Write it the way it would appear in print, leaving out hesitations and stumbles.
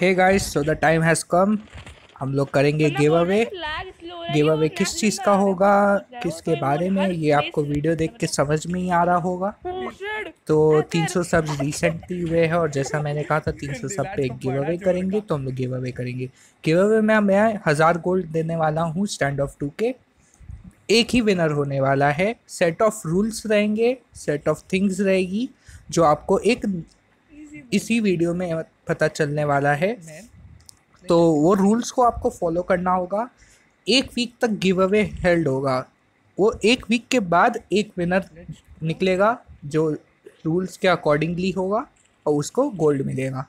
Hey guys, so the time has come. हम लोग करेंगे गिव अवे। गिव अवे किस चीज़ का होगा, किसके बारे में, ये आपको वीडियो देख के समझ में ही आ रहा होगा। तो 300 सब रिसेंटली हुए हैं और जैसा मैंने कहा था 300 सब पे एक गिव अवे करेंगे, तो हम लोग गिव अवे करेंगे। गिव अवे में मैं 1000 गोल्ड देने वाला हूँ। स्टैंडऑफ 2 के एक ही विनर होने वाला है। सेट ऑफ रूल्स रहेंगे, सेट ऑफ थिंग्स रहेगी जो आपको एक इसी वीडियो में पता चलने वाला है। तो वो रूल्स को आपको फॉलो करना होगा। 1 वीक तक गिव अवे हेल्ड होगा। वो 1 वीक के बाद एक विनर निकलेगा जो रूल्स के अकॉर्डिंगली होगा और उसको गोल्ड मिलेगा।